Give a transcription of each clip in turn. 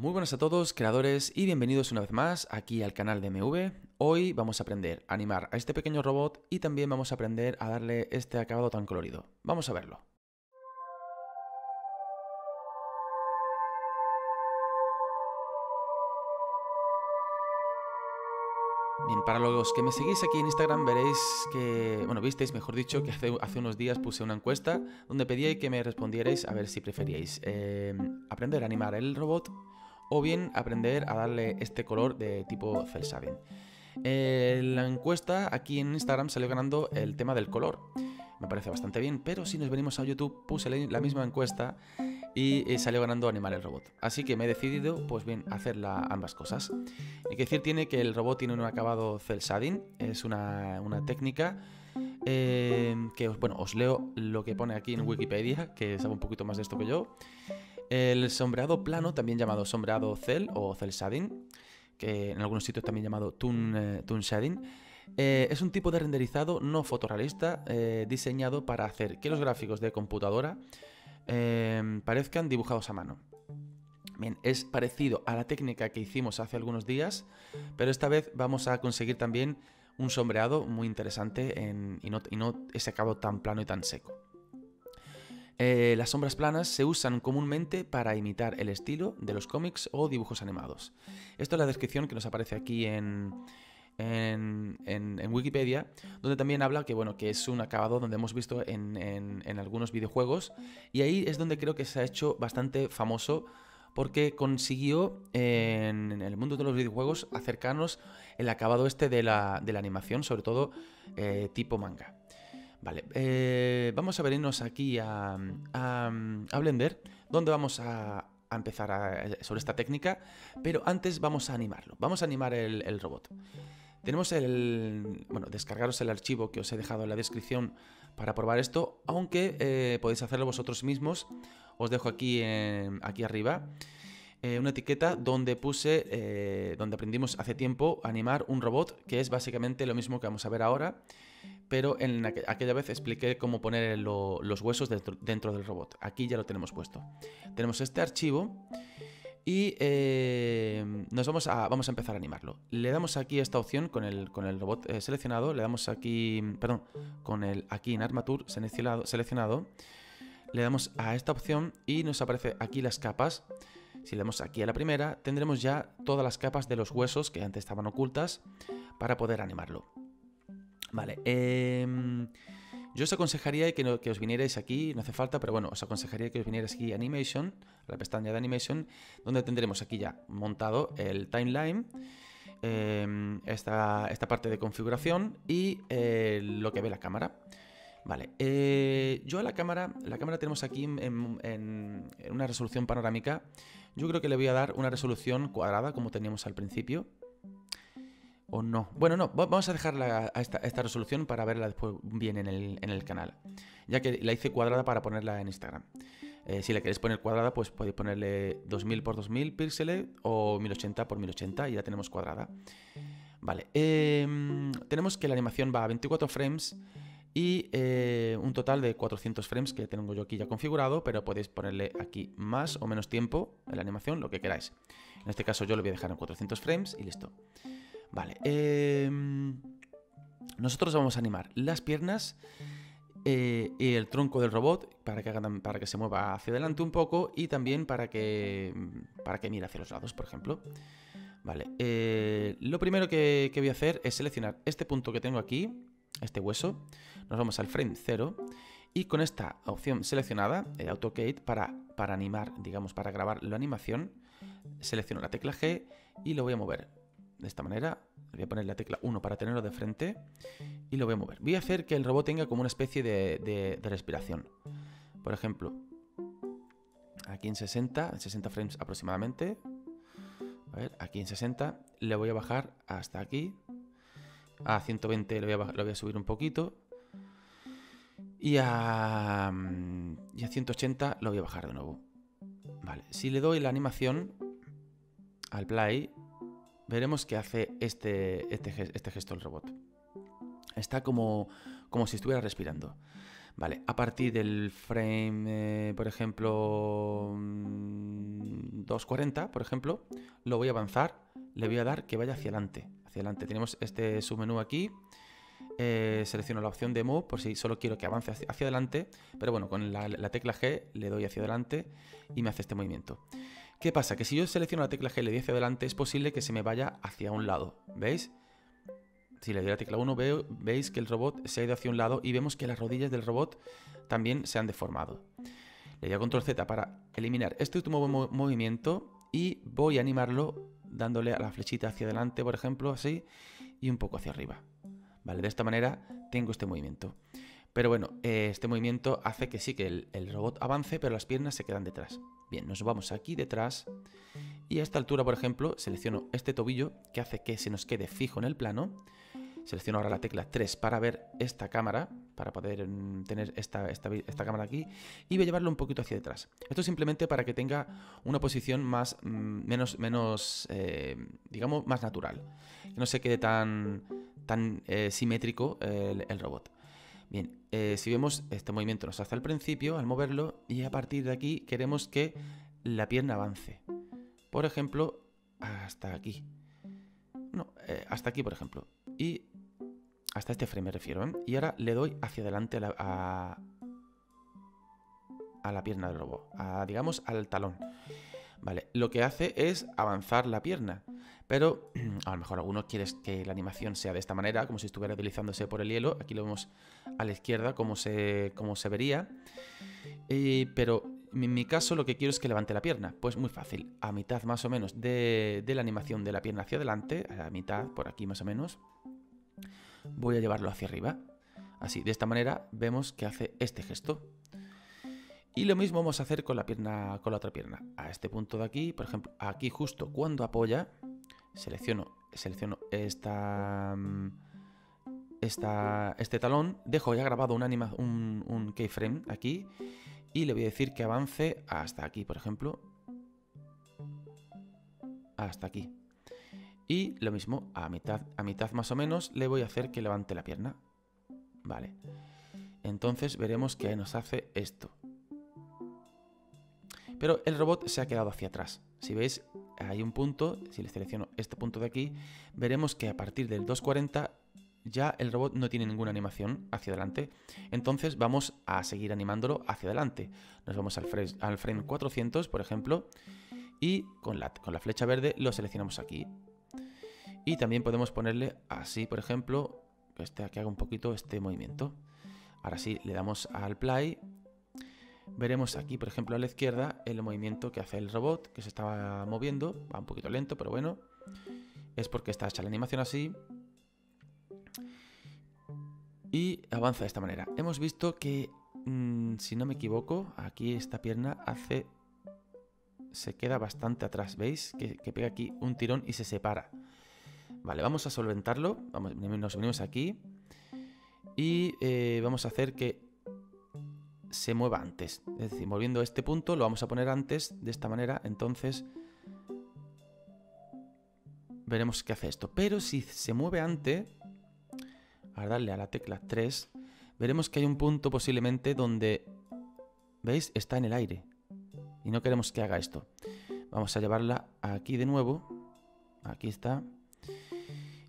Muy buenas a todos, creadores, y bienvenidos una vez más aquí al canal de Eme Uve. Hoy vamos a aprender a animar a este pequeño robot y también vamos a aprender a darle este acabado tan colorido. Vamos a verlo. Bien, para los que me seguís aquí en Instagram veréis que, bueno, visteis, mejor dicho, que hace unos días puse una encuesta donde pedía que me respondierais a ver si preferíais aprender a animar el robot o bien aprender a darle este color de tipo Cell Shading. La encuesta aquí en Instagram salió ganando el tema del color. Me parece bastante bien, pero si nos venimos a YouTube puse la misma encuesta y salió ganando animar el robot. Así que me he decidido, pues bien, hacer ambas cosas. Hay que decir tiene que el robot tiene un acabado Cell Shading, es una técnica que, bueno, os leo lo que pone aquí en Wikipedia, que sabe un poquito más de esto que yo. El sombreado plano, también llamado sombreado Cell o Cell Shading, que en algunos sitios también llamado Toon Shading, es un tipo de renderizado no fotorrealista diseñado para hacer que los gráficos de computadora parezcan dibujados a mano. Bien, es parecido a la técnica que hicimos hace algunos días, pero esta vez vamos a conseguir también un sombreado muy interesante y no ese acabado tan plano y tan seco. Las sombras planas se usan comúnmente para imitar el estilo de los cómics o dibujos animados. Esto es la descripción que nos aparece aquí en Wikipedia, donde también habla que, bueno, que es un acabado donde hemos visto en algunos videojuegos, y ahí es donde creo que se ha hecho bastante famoso porque consiguió en el mundo de los videojuegos acercarnos el acabado este de la animación, sobre todo tipo manga. Vale, vamos a venirnos aquí a Blender, donde vamos a empezar sobre esta técnica, pero antes vamos a animarlo, vamos a animar el robot. Tenemos bueno, descargaros el archivo que os he dejado en la descripción para probar esto, aunque podéis hacerlo vosotros mismos. Os dejo aquí arriba una etiqueta donde puse, donde aprendimos hace tiempo a animar un robot, que es básicamente lo mismo que vamos a ver ahora, pero en aquella vez expliqué cómo poner los huesos dentro del robot. Aquí ya lo tenemos puesto. Tenemos este archivo y nos vamos a empezar a animarlo. Le damos aquí esta opción con el robot seleccionado, le damos aquí, perdón, aquí en Armature seleccionado, le damos a esta opción y nos aparece aquí las capas. Si le damos aquí a la primera, tendremos ya todas las capas de los huesos que antes estaban ocultas para poder animarlo. Vale, yo os aconsejaría que os vinierais aquí, no hace falta, pero bueno, os aconsejaría que os vinierais aquí a Animation, a la pestaña de Animation, donde tendremos aquí ya montado el timeline, esta parte de configuración y lo que ve la cámara. Vale, yo a la cámara tenemos aquí en una resolución panorámica. Yo creo que le voy a dar una resolución cuadrada como teníamos al principio. ¿O no? Bueno, no, vamos a dejarla a esta resolución para verla después bien en el canal, ya que la hice cuadrada para ponerla en Instagram. Si la queréis poner cuadrada, pues podéis ponerle 2000 x 2000 píxeles o 1080 x 1080 y la tenemos cuadrada. Vale, tenemos que la animación va a 24 frames y un total de 400 frames que tengo yo aquí ya configurado, pero podéis ponerle aquí más o menos tiempo en la animación, lo que queráis. En este caso yo lo voy a dejar en 400 frames y listo. Vale, nosotros vamos a animar las piernas y el tronco del robot para que se mueva hacia adelante un poco y también para que mire hacia los lados, por ejemplo. Vale, lo primero que voy a hacer es seleccionar este punto que tengo aquí, este hueso. Nos vamos al frame 0 y con esta opción seleccionada, el AutoCAD, para animar, digamos, para grabar la animación, selecciono la tecla G y lo voy a mover. De esta manera, voy a poner la tecla 1 para tenerlo de frente y lo voy a mover. Voy a hacer que el robot tenga como una especie de respiración. Por ejemplo, aquí en 60 frames aproximadamente. A ver, aquí en 60 le voy a bajar hasta aquí. A 120 lo voy a subir un poquito. Y a 180 lo voy a bajar de nuevo. Vale, si le doy la animación al play, veremos que hace este gesto el robot. Está como si estuviera respirando. Vale, a partir del frame, por ejemplo, 240, por ejemplo, lo voy a avanzar, le voy a dar que vaya hacia adelante. Tenemos este submenú aquí. Selecciono la opción de Move por si solo quiero que avance hacia adelante, pero bueno, con la tecla G le doy hacia adelante y me hace este movimiento. ¿Qué pasa? Que si yo selecciono la tecla G y le doy hacia adelante, es posible que se me vaya hacia un lado, ¿veis? Si le doy la tecla 1, veis que el robot se ha ido hacia un lado y vemos que las rodillas del robot también se han deformado. Le doy a Control Z para eliminar este último movimiento y voy a animarlo dándole a la flechita hacia adelante, por ejemplo, así, y un poco hacia arriba. Vale, de esta manera tengo este movimiento. Pero bueno, este movimiento hace que sí que el robot avance, pero las piernas se quedan detrás. Bien, nos vamos aquí detrás y a esta altura, por ejemplo, selecciono este tobillo que hace que se nos quede fijo en el plano. Selecciono ahora la tecla 3 para ver esta cámara, para poder tener esta cámara aquí, y voy a llevarlo un poquito hacia detrás. Esto simplemente para que tenga una posición más, digamos, más natural. Que no se quede tan simétrico el robot. Bien, si vemos, este movimiento nos hace al principio, al moverlo, y a partir de aquí queremos que la pierna avance. Por ejemplo, hasta aquí. No, hasta aquí, por ejemplo. Y hasta este frame me refiero, ¿eh? Y ahora le doy hacia adelante a la pierna del robot, digamos al talón. Vale, lo que hace es avanzar la pierna, pero a lo mejor alguno quiere que la animación sea de esta manera, como si estuviera deslizándose por el hielo. Aquí lo vemos a la izquierda cómo se vería, pero en mi caso lo que quiero es que levante la pierna. Pues muy fácil, a mitad más o menos de la animación de la pierna hacia adelante, a la mitad, por aquí más o menos, voy a llevarlo hacia arriba. Así, de esta manera vemos que hace este gesto. Y lo mismo vamos a hacer con la otra pierna. A este punto de aquí, por ejemplo, aquí justo cuando apoya, selecciono este talón, dejo ya grabado un keyframe aquí y le voy a decir que avance hasta aquí, por ejemplo. Hasta aquí. Y lo mismo, a mitad más o menos, le voy a hacer que levante la pierna. Vale. Entonces veremos que nos hace esto. Pero el robot se ha quedado hacia atrás. Si veis, hay un punto, si le selecciono este punto de aquí, veremos que a partir del 240 ya el robot no tiene ninguna animación hacia adelante. Entonces vamos a seguir animándolo hacia adelante. Nos vamos al frame 400, por ejemplo, y con la flecha verde lo seleccionamos aquí. Y también podemos ponerle así, por ejemplo, que haga un poquito este movimiento. Ahora sí, le damos al play. Veremos aquí, por ejemplo, a la izquierda el movimiento que hace el robot, que se estaba moviendo, va un poquito lento, pero bueno, es porque está hecha la animación así. Y avanza de esta manera. Hemos visto que, si no me equivoco, aquí esta pierna se queda bastante atrás, ¿veis? Que pega aquí un tirón y se separa. Vale, vamos a solventarlo, nos venimos aquí y vamos a hacer que se mueva antes, es decir, moviendo este punto lo vamos a poner antes, de esta manera. Entonces veremos qué hace esto, pero si se mueve antes, al darle a la tecla 3, veremos que hay un punto posiblemente donde, ¿veis?, está en el aire y no queremos que haga esto. Vamos a llevarla aquí de nuevo, aquí está,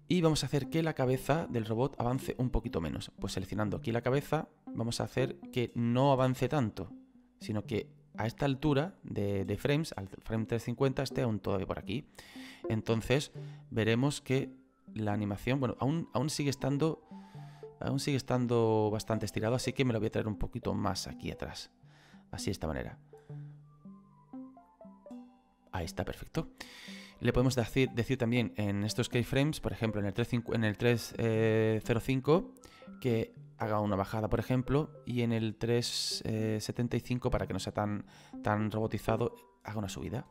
y vamos a hacer que la cabeza del robot avance un poquito menos. Pues seleccionando aquí la cabeza vamos a hacer que no avance tanto, sino que a esta altura de frames, al frame 350, esté aún todavía por aquí. Entonces veremos que la animación, bueno, aún sigue estando bastante estirado, así que me lo voy a traer un poquito más aquí atrás, así, de esta manera. Ahí está, perfecto. Le podemos decir también en estos keyframes, por ejemplo, en el 305, que haga una bajada, por ejemplo, y en el 375, para que no sea tan robotizado, haga una subida.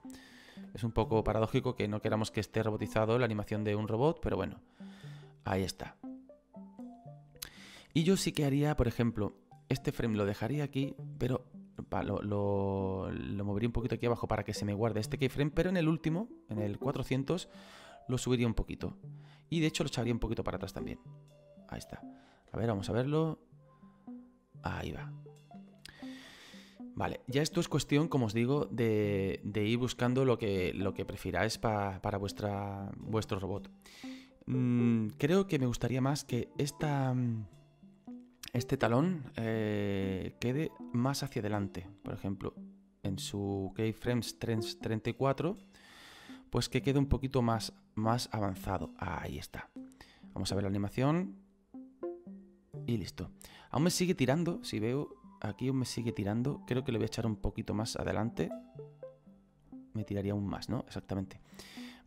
Es un poco paradójico que no queramos que esté robotizado la animación de un robot, pero bueno, ahí está. Y yo sí que haría, por ejemplo, este frame lo dejaría aquí, pero lo movería un poquito aquí abajo para que se me guarde este keyframe, pero en el último, en el 400, lo subiría un poquito. Y de hecho lo echaría un poquito para atrás también. Ahí está. A ver, vamos a verlo. Ahí va. Vale, ya esto es cuestión, como os digo, de ir buscando lo que prefiráis para vuestro robot. Creo que me gustaría más que este talón quede más hacia adelante. Por ejemplo, en su keyframes 34, pues que quede un poquito más avanzado. Ahí está. Vamos a ver la animación. Y listo. Aún me sigue tirando, si veo... Aquí aún me sigue tirando. Creo que le voy a echar un poquito más adelante. Me tiraría aún más, ¿no? Exactamente.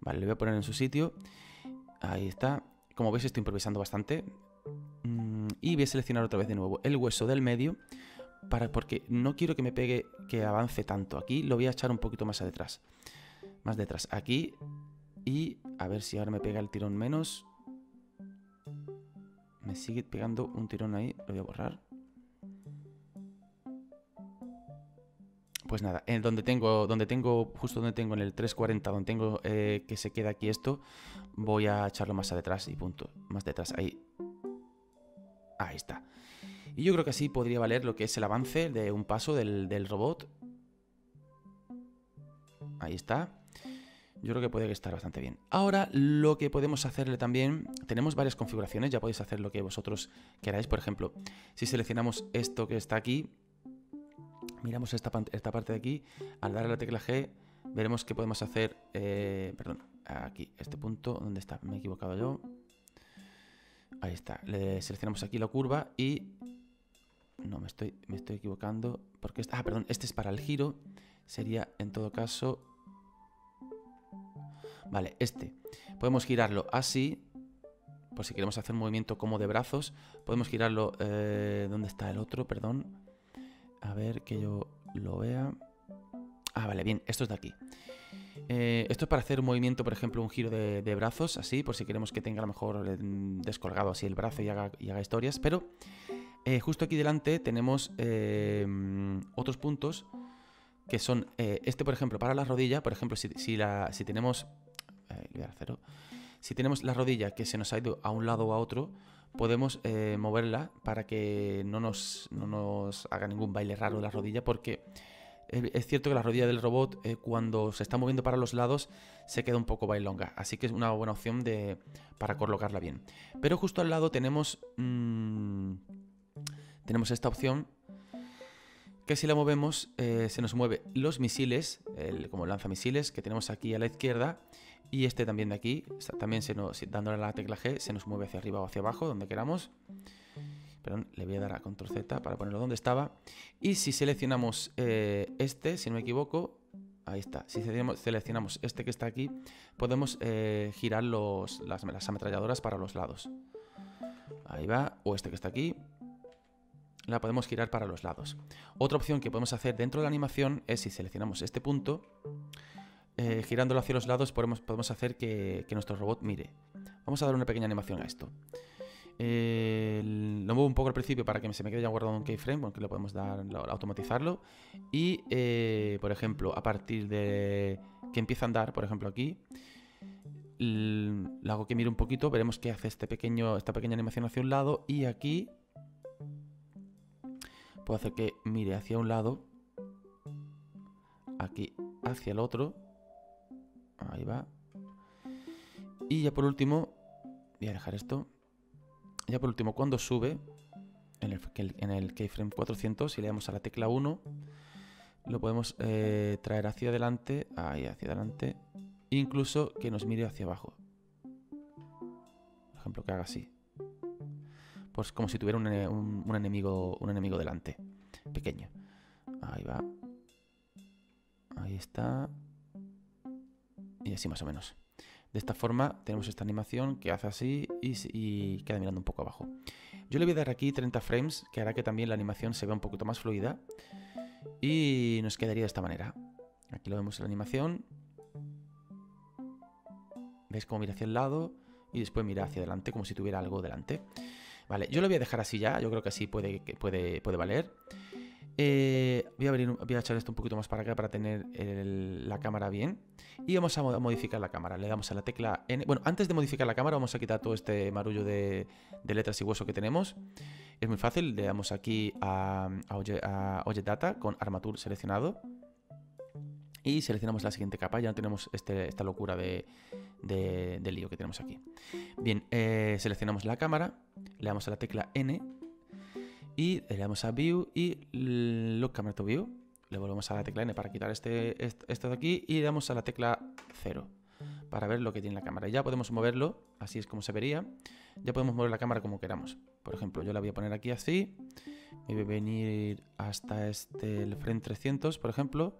Vale, le voy a poner en su sitio. Ahí está. Como veis, estoy improvisando bastante. Y voy a seleccionar otra vez de nuevo el hueso del medio. Porque no quiero que me pegue, que avance tanto. Aquí lo voy a echar un poquito más detrás. Más detrás. Aquí. Y a ver si ahora me pega el tirón menos. Me sigue pegando un tirón ahí. Lo voy a borrar. Pues nada, en justo donde tengo en el 340, donde tengo que se queda aquí esto, voy a echarlo más detrás y punto. Más detrás, ahí. Ahí está. Y yo creo que así podría valer lo que es el avance de un paso del robot. Ahí está. Yo creo que puede estar bastante bien. Ahora lo que podemos hacerle también, tenemos varias configuraciones, ya podéis hacer lo que vosotros queráis. Por ejemplo, si seleccionamos esto que está aquí, miramos esta parte de aquí, al dar a la tecla G, veremos que podemos hacer, perdón, aquí, este punto, ¿dónde está? Me he equivocado yo. Ahí está, le seleccionamos aquí la curva y, no, me estoy equivocando, porque, perdón, este es para el giro, sería en todo caso, vale, este, podemos girarlo así, por si queremos hacer un movimiento como de brazos, podemos girarlo, ¿dónde está el otro? Perdón. A ver, que yo lo vea. Ah, vale, bien, esto es de aquí. Esto es para hacer un movimiento, por ejemplo, un giro de brazos, así, por si queremos que tenga a lo mejor descolgado así el brazo y haga historias. Pero justo aquí delante tenemos otros puntos que son este, por ejemplo, para la rodilla. Por ejemplo, si tenemos... le voy a dar cero. Si tenemos la rodilla que se nos ha ido a un lado o a otro, podemos moverla para que no nos haga ningún baile raro la rodilla, porque es cierto que la rodilla del robot cuando se está moviendo para los lados se queda un poco bailonga, así que es una buena opción para colocarla bien. Pero justo al lado tenemos esta opción que si la movemos se nos mueven los misiles, como lanzamisiles que tenemos aquí a la izquierda. Y este también de aquí, también dándole a la tecla G, se nos mueve hacia arriba o hacia abajo, donde queramos. Perdón, le voy a dar a Control Z para ponerlo donde estaba. Y si seleccionamos este, si no me equivoco, ahí está. Si seleccionamos este que está aquí, podemos girar las ametralladoras para los lados. Ahí va, o este que está aquí. La podemos girar para los lados. Otra opción que podemos hacer dentro de la animación es si seleccionamos este punto... girándolo hacia los lados podemos hacer que nuestro robot mire. Vamos a dar una pequeña animación a esto. Lo muevo un poco al principio para que se me quede ya guardado un keyframe, porque lo podemos automatizarlo. Y, por ejemplo, a partir de que empieza a andar, por ejemplo aquí, lo hago que mire un poquito, veremos que hace esta pequeña animación hacia un lado. Y aquí puedo hacer que mire hacia un lado, aquí hacia el otro. Ahí va. Y ya por último, voy a dejar esto. Ya por último, cuando sube, en el keyframe 400, si le damos a la tecla 1, lo podemos traer hacia adelante, ahí hacia adelante, incluso que nos mire hacia abajo. Por ejemplo, que haga así. Pues como si tuviera un enemigo delante, pequeño. Ahí va. Ahí está. Y así más o menos. De esta forma tenemos esta animación que hace así y queda mirando un poco abajo. Yo le voy a dar aquí 30 frames, que hará que también la animación se vea un poquito más fluida. Y nos quedaría de esta manera. Aquí lo vemos en la animación. ¿Veis cómo mira hacia el lado? Y después mira hacia adelante, como si tuviera algo delante. Vale, yo lo voy a dejar así ya. Yo creo que así puede valer. Voy a echar esto un poquito más para acá para tener la cámara bien. Y vamos a modificar la cámara. Le damos a la tecla N. Bueno, antes de modificar la cámara vamos a quitar todo este marullo de letras y hueso que tenemos. Es muy fácil, le damos aquí a Object Data con Armature seleccionado y seleccionamos la siguiente capa. Ya no tenemos esta locura de lío que tenemos aquí. Bien, seleccionamos la cámara, le damos a la tecla N y le damos a View y Lock Camera to View. Le volvemos a la tecla N para quitar esto de aquí y le damos a la tecla 0 para ver lo que tiene la cámara. Ya podemos moverlo, así es como se vería. Ya podemos mover la cámara como queramos. Por ejemplo, yo la voy a poner aquí así. Me voy a venir hasta el frame 300, por ejemplo.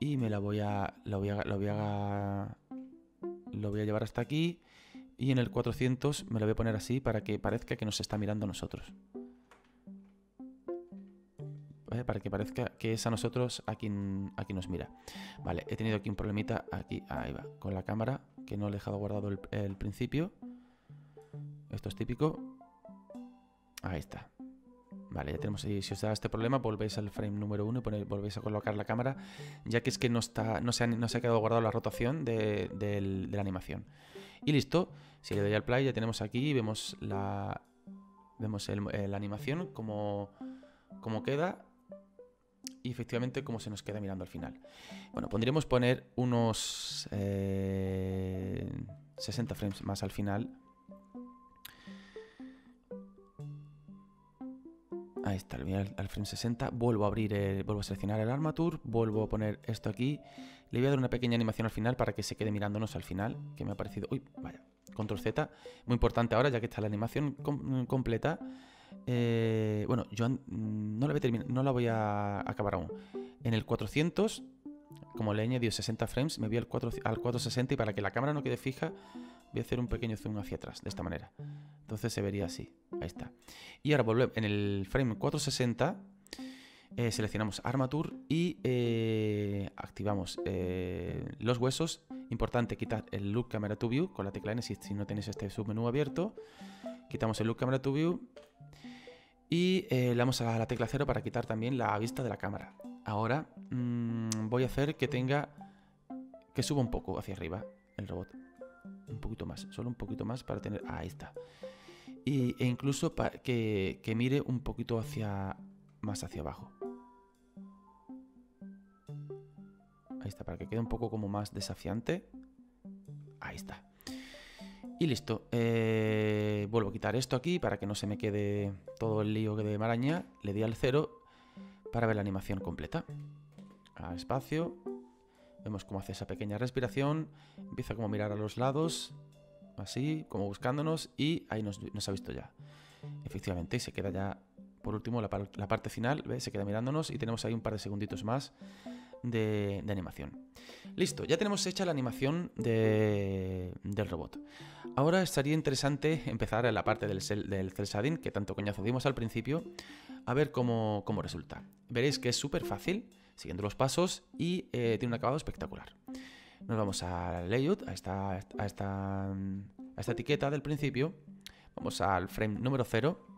Y me lo voy a llevar hasta aquí. Y en el 400 me lo voy a poner así para que parezca que nos está mirando a nosotros. ¿Vale? Para que parezca que es a nosotros a quien nos mira. Vale, he tenido aquí un problemita. Aquí, ahí va, con la cámara, que no le he dejado guardado el principio. Esto es típico. Ahí está. Vale, ya tenemos ahí. Si os da este problema, volvéis al frame número 1 y volvéis a colocar la cámara, ya que es que no se ha quedado guardada la rotación de la animación. Y listo. Si le doy al play, ya tenemos aquí y vemos la animación como queda. Y efectivamente como se nos queda mirando al final. Bueno, podríamos poner unos 60 frames más al final. Ahí está, le voy al frame 60. Vuelvo a seleccionar el armature, vuelvo a poner esto aquí. Le voy a dar una pequeña animación al final para que se quede mirándonos al final, que me ha parecido... Uy, vaya, control Z. Muy importante ahora, ya que está la animación completa. Bueno, yo no la voy a acabar aún. En el 400, como le he añadido 60 frames, me voy al 460 y para que la cámara no quede fija, voy a hacer un pequeño zoom hacia atrás, de esta manera. Entonces se vería así. Ahí está. Y ahora volvemos. En el frame 460 seleccionamos Armature y activamos los huesos. Importante quitar el Look Camera to View con la tecla N si no tenéis este submenú abierto. Quitamos el Look Camera to View y le damos a la tecla 0 para quitar también la vista de la cámara. Ahora voy a hacer que suba un poco hacia arriba el robot. Un poquito más, solo un poquito más para tener... Ahí está. E incluso para que mire un poquito más hacia abajo. Ahí está, para que quede un poco como más desafiante. Ahí está. Y listo. Vuelvo a quitar esto aquí para que no se me quede todo el lío de maraña. Le di al 0 para ver la animación completa. A espacio. Vemos cómo hace esa pequeña respiración. Empieza como a mirar a los lados. Así, como buscándonos. Y ahí nos ha visto ya. Efectivamente, y se queda ya, por último, la parte final. ¿Ves? Se queda mirándonos y tenemos ahí un par de segunditos más de animación. Listo, ya tenemos hecha la animación del robot. Ahora estaría interesante empezar a la parte del cel shading, que tanto coñazo dimos al principio, a ver cómo resulta. Veréis que es súper fácil, siguiendo los pasos, y tiene un acabado espectacular. Nos vamos a Layout, a esta etiqueta del principio. Vamos al frame número 0.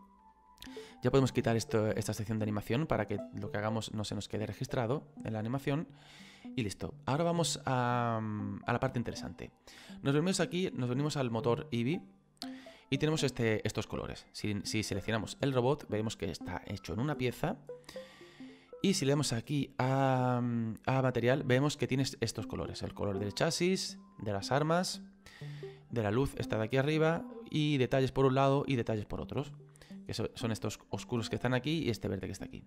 Ya podemos quitar esta sección de animación para que lo que hagamos no se nos quede registrado en la animación. Y listo. Ahora vamos a la parte interesante. Nos venimos al motor Eevee y tenemos estos colores. Si seleccionamos el robot, veremos que está hecho en una pieza. Y si le damos aquí a material, vemos que tienes estos colores. El color del chasis, de las armas, de la luz, está de aquí arriba, y detalles por un lado y detalles por otros. Que son estos oscuros que están aquí y este verde que está aquí.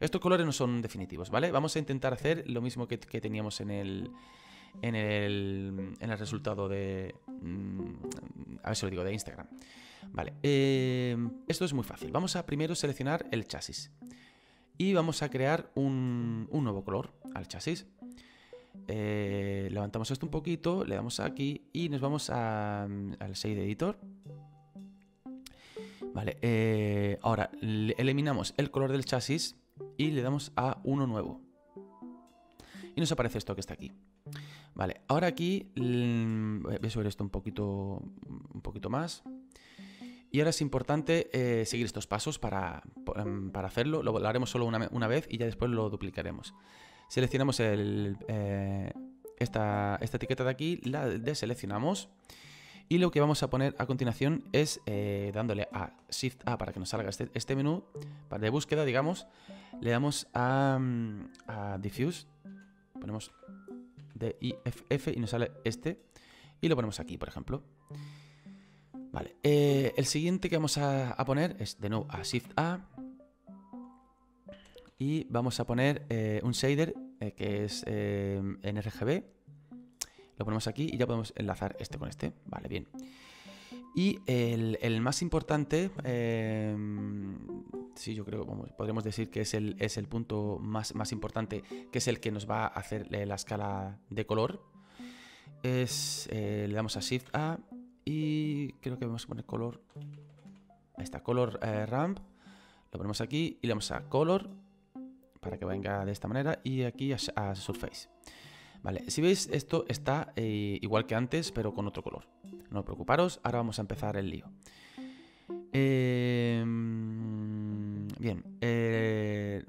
Estos colores no son definitivos, ¿vale? Vamos a intentar hacer lo mismo que teníamos en el resultado de... a ver si lo digo, de Instagram. Vale, esto es muy fácil. Vamos a primero seleccionar el chasis. Y vamos a crear un nuevo color al chasis. Levantamos esto un poquito, le damos aquí y nos vamos al Shader Editor. Vale, ahora eliminamos el color del chasis y le damos a uno nuevo. Y nos aparece esto que está aquí. Vale, ahora aquí voy a subir esto un poquito más. Y ahora es importante seguir estos pasos para hacerlo. Lo haremos solo una vez y ya después lo duplicaremos. Seleccionamos esta etiqueta de aquí, la deseleccionamos Y lo que vamos a poner a continuación es, dándole a Shift A para que nos salga este menú de búsqueda, digamos, le damos a Diffuse, ponemos DIFF y nos sale este, y lo ponemos aquí, por ejemplo. Vale, el siguiente que vamos a poner es, de nuevo, a Shift A, y vamos a poner un shader que es NRGB. Lo ponemos aquí y ya podemos enlazar este con este. Vale, bien. Y el más importante, sí, yo creo, vamos, podríamos decir que es el punto más importante, que es el que nos va a hacer la escala de color. Le damos a Shift A y creo que vamos a poner color. Ahí está, color ramp. Lo ponemos aquí y le damos a color para que venga de esta manera y aquí a surface. Vale, si veis, esto está igual que antes, pero con otro color. No os preocuparos, ahora vamos a empezar el lío. Bien,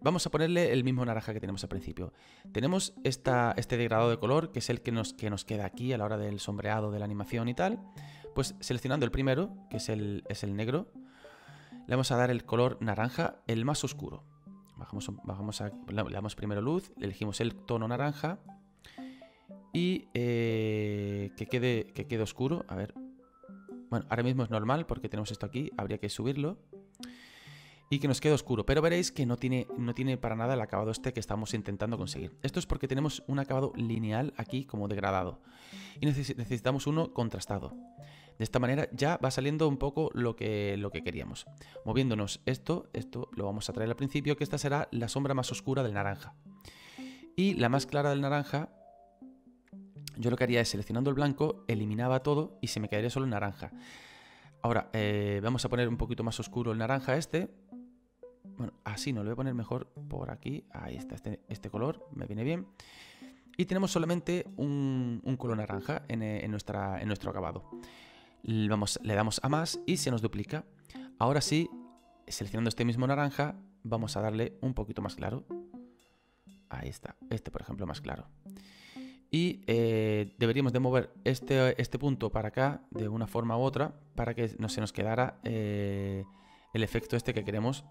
vamos a ponerle el mismo naranja que tenemos al principio. Tenemos este degradado de color, que es el que nos queda aquí a la hora del sombreado de la animación y tal. Pues seleccionando el primero, que es el negro, le vamos a dar el color naranja, el más oscuro. Le damos primero luz, elegimos el tono naranja. Y que quede oscuro. A ver. Bueno, ahora mismo es normal porque tenemos esto aquí. Habría que subirlo. Y que nos quede oscuro. Pero veréis que no tiene para nada el acabado este que estamos intentando conseguir. Esto es porque tenemos un acabado lineal aquí como degradado. Y necesitamos uno contrastado. De esta manera ya va saliendo un poco lo que queríamos. Moviéndonos esto lo vamos a traer al principio, que esta será la sombra más oscura del naranja. Y la más clara del naranja. Yo lo que haría es, seleccionando el blanco, eliminaba todo y se me quedaría solo el naranja. Ahora, vamos a poner un poquito más oscuro el naranja este. Bueno, así no, lo voy a poner mejor por aquí. Ahí está, este color me viene bien. Y tenemos solamente un color naranja en nuestro acabado. Le damos a más y se nos duplica. Ahora sí, seleccionando este mismo naranja, vamos a darle un poquito más claro. Ahí está, este por ejemplo más claro. Y deberíamos de mover este punto para acá de una forma u otra para que no se nos quedara el efecto este que queremos.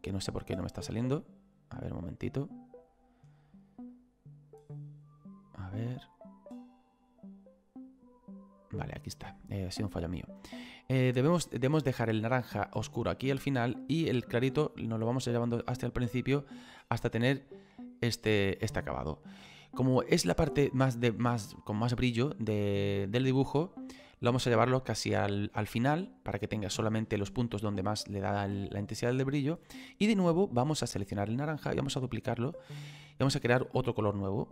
Que no sé por qué no me está saliendo. A ver, un momentito. A ver. Vale, aquí está. Ha sido un fallo mío. Debemos dejar el naranja oscuro aquí al final y el clarito nos lo vamos llevando hasta el principio hasta tener este acabado. Como es la parte con más brillo del dibujo, lo vamos a llevarlo casi al final para que tenga solamente los puntos donde más le da la intensidad de brillo. Y de nuevo vamos a seleccionar el naranja y vamos a duplicarlo y vamos a crear otro color nuevo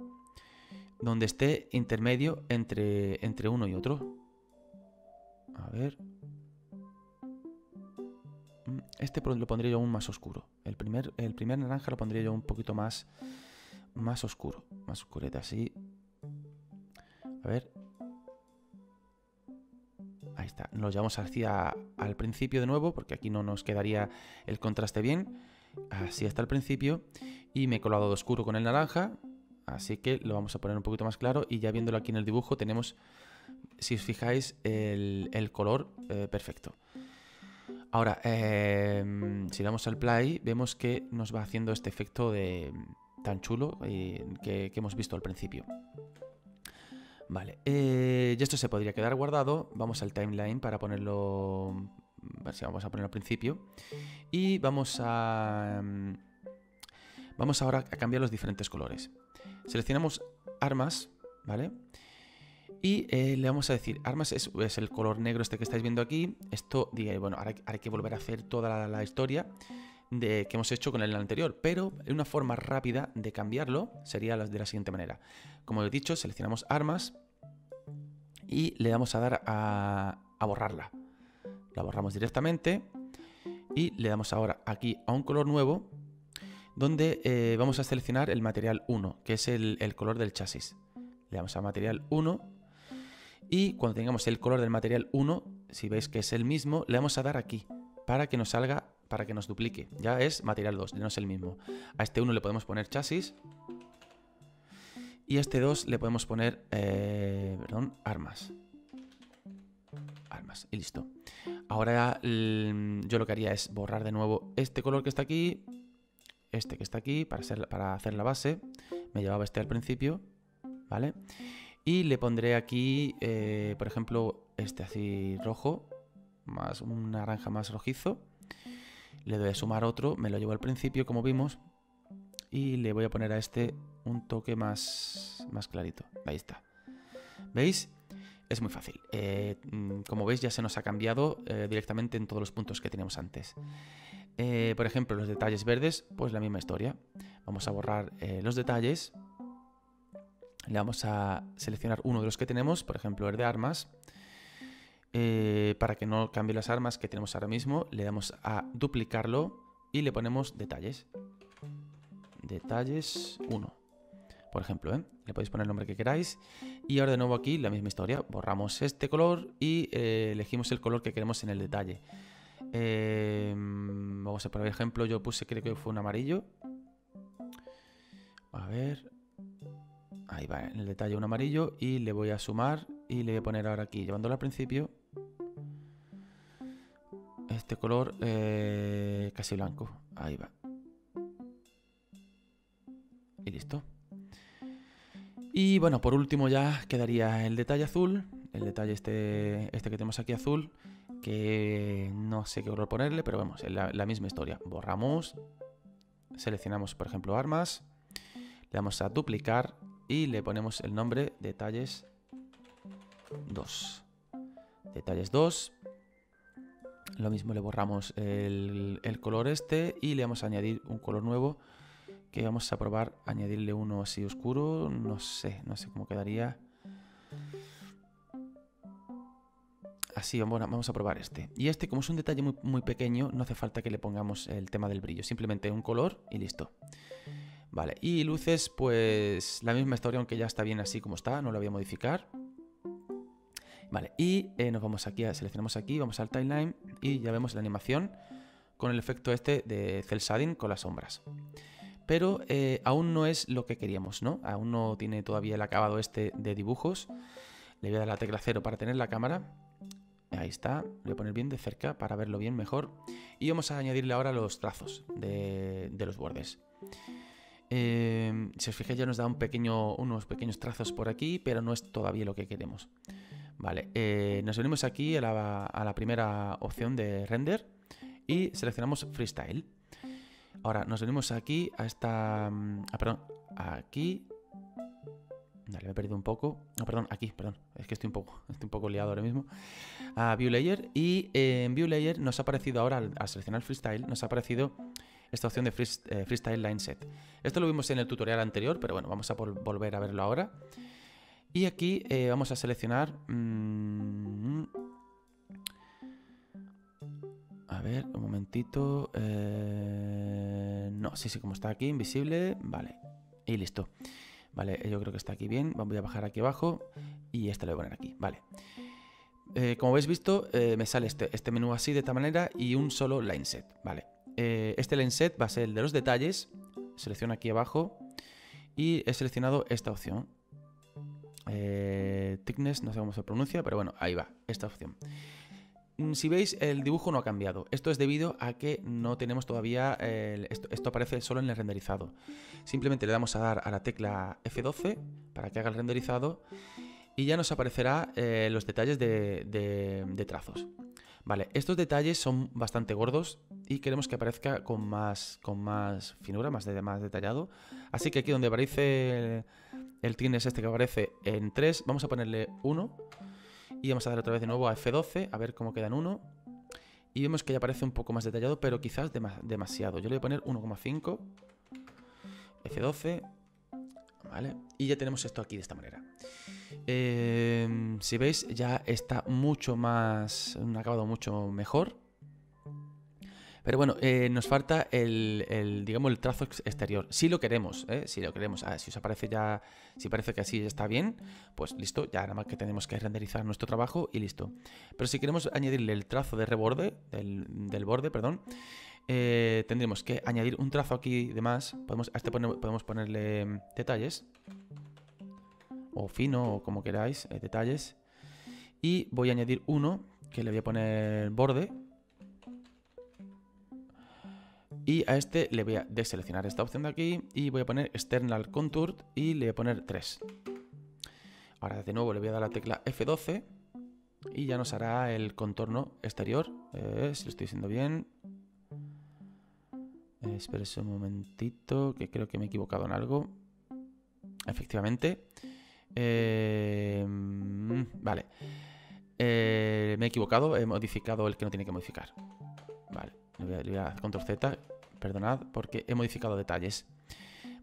donde esté intermedio entre uno y otro. A ver. Este lo pondría yo aún más oscuro. El primer naranja lo pondría yo un poquito más oscuro, más oscureta, así. A ver. Ahí está. Nos llevamos hacia al principio de nuevo, porque aquí no nos quedaría el contraste bien. Así hasta el principio. Y me he colado de oscuro con el naranja. Así que lo vamos a poner un poquito más claro. Y ya viéndolo aquí en el dibujo tenemos, si os fijáis, el color perfecto. Ahora, si damos al play, vemos que nos va haciendo este efecto de... tan chulo que hemos visto al principio. Vale, y esto se podría quedar guardado. Vamos al timeline para ponerlo. A ver si vamos a ponerlo al principio. Y vamos ahora a cambiar los diferentes colores. Seleccionamos armas, ¿vale? Y le vamos a decir, armas es el color negro este que estáis viendo aquí. Esto, bueno, ahora hay que volver a hacer toda la historia que hemos hecho con el anterior, pero una forma rápida de cambiarlo sería de la siguiente manera. Como he dicho, seleccionamos armas y le damos a dar a borrarla. La borramos directamente y le damos ahora aquí a un color nuevo donde vamos a seleccionar el material 1, que es el color del chasis. Le damos a material 1 y cuando tengamos el color del material 1, si veis que es el mismo, le vamos a dar aquí para que nos salga, para que nos duplique. Ya es material 2, no es el mismo. A este 1 le podemos poner chasis y a este 2 le podemos poner armas. más y listo. Ahora yo lo que haría es borrar de nuevo este color que está aquí, este que está aquí, para hacer la base. Me llevaba este al principio, ¿vale? Y le pondré aquí, por ejemplo, este así rojo, más un naranja más rojizo. Le doy a sumar otro, me lo llevo al principio como vimos. Y le voy a poner a este un toque más clarito. Ahí está. ¿Veis? Es muy fácil. Como veis ya se nos ha cambiado directamente en todos los puntos que teníamos antes. Por ejemplo, los detalles verdes, pues la misma historia. Vamos a borrar los detalles. Le vamos a seleccionar uno de los que tenemos, por ejemplo el de armas. Para que no cambie las armas que tenemos ahora mismo, le damos a duplicarlo y le ponemos detalles. Detalles 1, por ejemplo, ¿eh? Le podéis poner el nombre que queráis. Y ahora de nuevo aquí la misma historia, borramos este color y elegimos el color que queremos en el detalle. Vamos a poner, por ejemplo, yo puse, creo que fue un amarillo. A ver, ahí va, en el detalle un amarillo, y le voy a sumar y le voy a poner ahora aquí, llevándolo al principio, este color casi blanco, ahí va. Y listo. Y bueno, por último ya quedaría el detalle azul, el detalle este que tenemos aquí azul, que no sé qué color ponerle, pero vamos, la misma historia. Borramos, seleccionamos por ejemplo armas, le damos a duplicar y le ponemos el nombre detalles 2. Detalles 2. Lo mismo, le borramos el color este y le vamos a añadir un color nuevo. Que vamos a probar añadirle uno así oscuro, no sé cómo quedaría. Así, bueno, vamos a probar este. Y este, como es un detalle muy, muy pequeño, no hace falta que le pongamos el tema del brillo, simplemente un color y listo. Vale, y luces, pues la misma historia, aunque ya está bien así como está, no la voy a modificar. Vale, y nos vamos aquí, seleccionamos aquí, vamos al timeline y ya vemos la animación con el efecto este de Cell Shading con las sombras. Pero aún no es lo que queríamos, ¿no? Aún no tiene todavía el acabado este de dibujos. Le voy a dar la tecla 0 para tener la cámara. Ahí está. Lo voy a poner bien de cerca para verlo bien mejor. Y vamos a añadirle ahora los trazos de los bordes. Si os fijáis ya nos da unos pequeños trazos por aquí, pero no es todavía lo que queremos. Vale, nos venimos aquí a la primera opción de render y seleccionamos Freestyle. Ahora nos venimos aquí a esta... perdón, aquí... Dale, me he perdido un poco. No, perdón, aquí, perdón. Es que estoy un poco liado ahora mismo. A View Layer. Y en View Layer nos ha aparecido ahora, al seleccionar Freestyle, nos ha aparecido esta opción de Freestyle Line Set. Esto lo vimos en el tutorial anterior, pero bueno, vamos a volver a verlo ahora. Y aquí vamos a seleccionar... a ver, un momentito. No, sí, como está aquí, invisible. Vale, y listo. Vale, yo creo que está aquí bien. Voy a bajar aquí abajo y este lo voy a poner aquí. Vale. Como habéis visto, me sale este menú así de esta manera y un solo line set. Vale. Este line set va a ser el de los detalles. Selecciono aquí abajo y he seleccionado esta opción. Thickness, no sé cómo se pronuncia, pero bueno, ahí va, esta opción. Si veis, el dibujo no ha cambiado. Esto es debido a que no tenemos todavía... Esto aparece solo en el renderizado. Simplemente le damos a dar a la tecla F12 para que haga el renderizado y ya nos aparecerá los detalles de trazos. Vale, estos detalles son bastante gordos y queremos que aparezca con más finura, más detallado. Así que aquí donde aparece el thickness este que aparece en 3, vamos a ponerle 1. Y vamos a dar otra vez de nuevo a F12, a ver cómo queda en 1. Y vemos que ya aparece un poco más detallado, pero quizás demasiado. Yo le voy a poner 1,5. F12. Vale. Y ya tenemos esto aquí de esta manera. Si veis, ya está mucho más... un acabado mucho mejor. Pero bueno, nos falta digamos, el trazo exterior. Si lo queremos, si lo queremos. Si os aparece ya, si parece que así ya está bien, pues listo, ya nada más que tenemos que renderizar nuestro trabajo y listo. Pero si queremos añadirle el trazo de reborde, del borde, perdón, tendremos que añadir un trazo aquí de más. Podemos ponerle detalles, o fino, o como queráis, detalles. Y voy a añadir uno que le voy a poner borde. Y a este le voy a deseleccionar esta opción de aquí y voy a poner External Contour y le voy a poner 3. Ahora de nuevo le voy a dar la tecla F12 y ya nos hará el contorno exterior, si lo estoy diciendo bien. Espera un momentito, que creo que me he equivocado en algo. Efectivamente. Vale. Me he equivocado, he modificado el que no tiene que modificar. Vale, le voy a control Z, perdonad, porque he modificado detalles.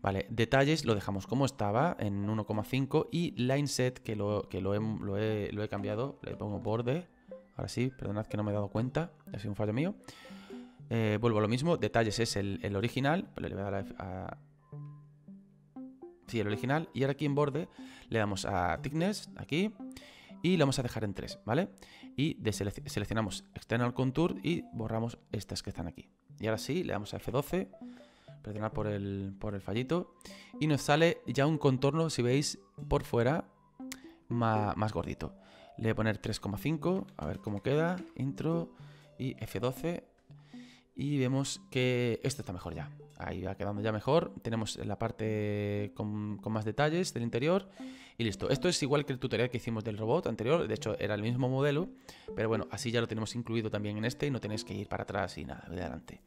Vale, detalles lo dejamos como estaba, en 1,5, y line set, que lo he cambiado, le pongo borde. Ahora sí, perdonad que no me he dado cuenta, ha sido un fallo mío. Vuelvo a lo mismo, detalles es el original, pero le voy a dar a... Sí, el original, y ahora aquí en borde le damos a thickness, aquí, y lo vamos a dejar en 3, ¿vale? Y seleccionamos External Contour y borramos estas que están aquí. Y ahora sí, le damos a F12. Perdonad por el fallito. Y nos sale ya un contorno, si veis, por fuera, más gordito. Le voy a poner 3,5, a ver cómo queda. Intro y F12. Y vemos que esto está mejor ya. Ahí va quedando ya mejor. Tenemos la parte con más detalles del interior. Y listo. Esto es igual que el tutorial que hicimos del robot anterior. De hecho, era el mismo modelo. Pero bueno, así ya lo tenemos incluido también en este. Y no tenéis que ir para atrás y nada, de adelante.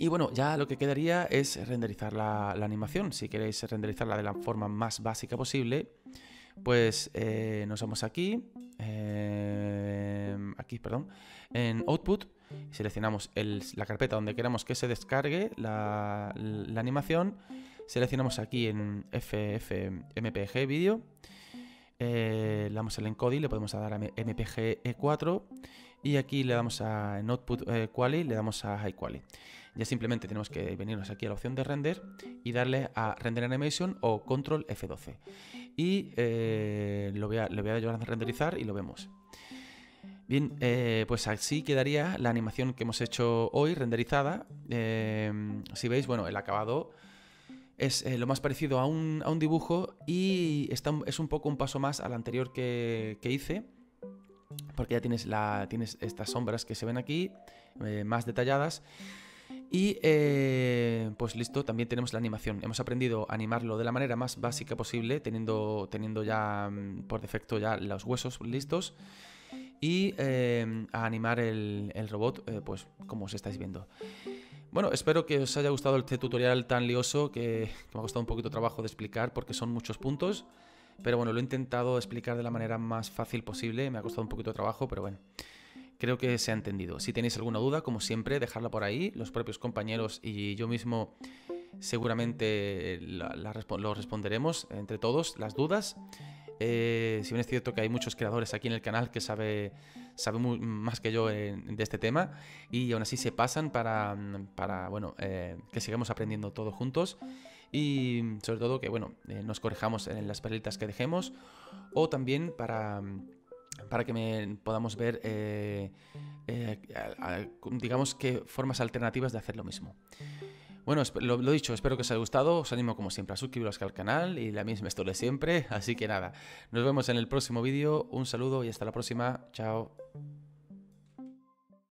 Y bueno, ya lo que quedaría es renderizar la animación. Si queréis renderizarla de la forma más básica posible, pues nos vamos aquí. Aquí, perdón. En Output. Seleccionamos la carpeta donde queramos que se descargue la animación. Seleccionamos aquí en FFmpeg Video. Le damos el encoding, le podemos dar a MPG E4. Y aquí le damos a Output Quality, le damos a High Quality. Ya simplemente tenemos que venirnos aquí a la opción de Render y darle a Render Animation o Control F12. Y le voy a ayudar a renderizar y lo vemos. Bien, pues así quedaría la animación que hemos hecho hoy, renderizada. Si veis, bueno, el acabado es lo más parecido a un dibujo y es un poco un paso más al anterior que hice. Porque ya tienes estas sombras que se ven aquí, más detalladas. Y pues listo, también tenemos la animación. Hemos aprendido a animarlo de la manera más básica posible, teniendo ya por defecto ya los huesos listos. Y a animar el robot, pues como os estáis viendo. Bueno, espero que os haya gustado este tutorial tan lioso que me ha costado un poquito trabajo de explicar porque son muchos puntos. Pero bueno, lo he intentado explicar de la manera más fácil posible. Me ha costado un poquito de trabajo, pero bueno. Creo que se ha entendido. Si tenéis alguna duda, como siempre, dejadla por ahí. Los propios compañeros y yo mismo seguramente lo responderemos entre todos las dudas. Si bien es cierto que hay muchos creadores aquí en el canal que saben más que yo de este tema y aún así se pasan para que sigamos aprendiendo todos juntos y sobre todo que bueno, nos corrijamos en las perlitas que dejemos o también para que podamos ver, digamos, que formas alternativas de hacer lo mismo. Bueno, lo dicho, espero que os haya gustado, os animo como siempre a suscribiros al canal y la misma historia siempre, así que nada, nos vemos en el próximo vídeo, un saludo y hasta la próxima, chao.